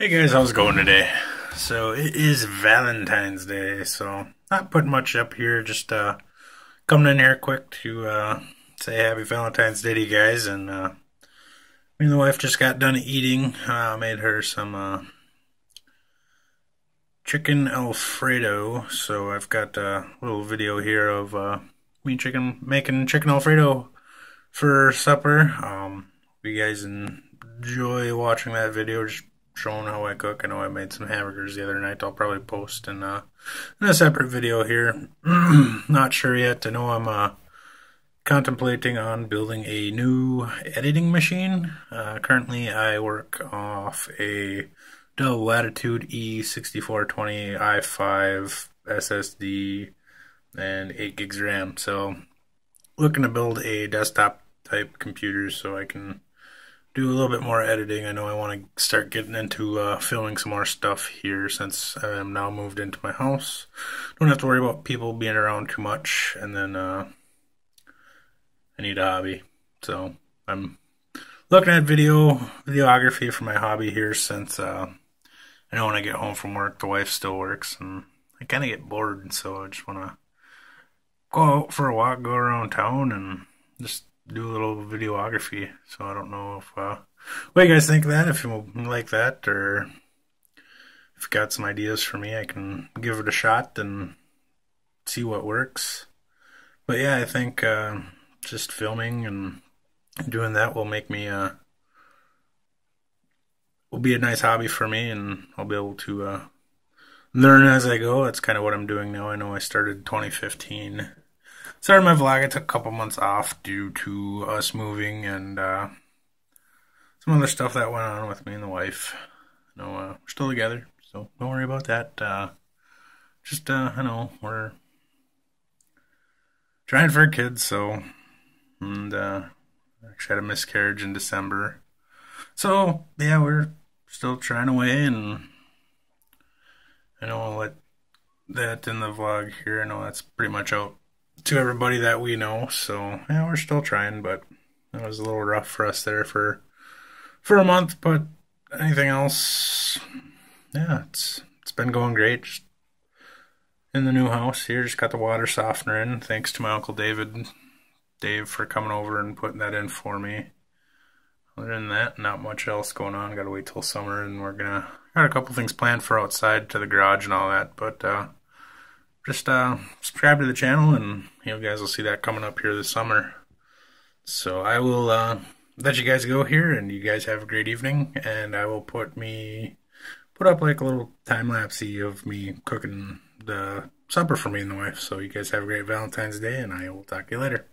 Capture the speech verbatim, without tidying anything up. Hey guys, how's it going today? So it is Valentine's Day, so not putting much up here, just uh, coming in here quick to uh, say happy Valentine's Day to you guys. And uh, me and the wife just got done eating. I uh, made her some uh, chicken Alfredo, so I've got a little video here of uh, me chicken making chicken Alfredo for supper. Um, if you guys enjoy watching that video, just showing how I cook. I know I made some hamburgers the other night. I'll probably post in, uh, in a separate video here. Not sure yet. I know I'm uh, contemplating on building a new editing machine. Uh, currently I work off a Dell Latitude E sixty-four twenty i five S S D and eight gigs RAM. So looking to build a desktop type computer so I can do a little bit more editing. I know I want to start getting into uh, filming some more stuff here since I'm now moved into my house. Don't have to worry about people being around too much. And then uh, I need a hobby. So I'm looking at video videography for my hobby here since uh, I know when I get home from work, the wife still works. And I kind of get bored. So I just want to go out for a walk, go around town, and just do a little videography. So I don't know if uh, what you guys think of that, if you like that, or if you've got some ideas for me, I can give it a shot and see what works. But yeah, I think uh, just filming and doing that will make me uh, will be a nice hobby for me, and I'll be able to uh, learn as I go. That's kind of what I'm doing now. I know I started twenty fifteen. Started my vlog. I took a couple months off due to us moving and uh, some other stuff that went on with me and the wife. No, uh, we're still together, so don't worry about that. Uh, just, uh, I know, we're trying for kids, so, and uh, actually had a miscarriage in December. So, yeah, we're still trying away, and I know I'll let that in the vlog here. I know that's pretty much out to everybody that we know, so yeah, we're still trying, but it was a little rough for us there for for a month. But anything else, yeah, it's it's been going great. Just in the new house here, just got the water softener in. Thanks to my uncle David, Dave, for coming over and putting that in for me. Other than that, not much else going on. Got to wait till summer, and we're gonna got a couple things planned for outside to the garage and all that, but. uh Just uh, subscribe to the channel, and you guys will see that coming up here this summer. So I will uh, let you guys go here, and you guys have a great evening. And I will put me put up like a little time lapse of me cooking the supper for me and the wife. So you guys have a great Valentine's Day, and I will talk to you later.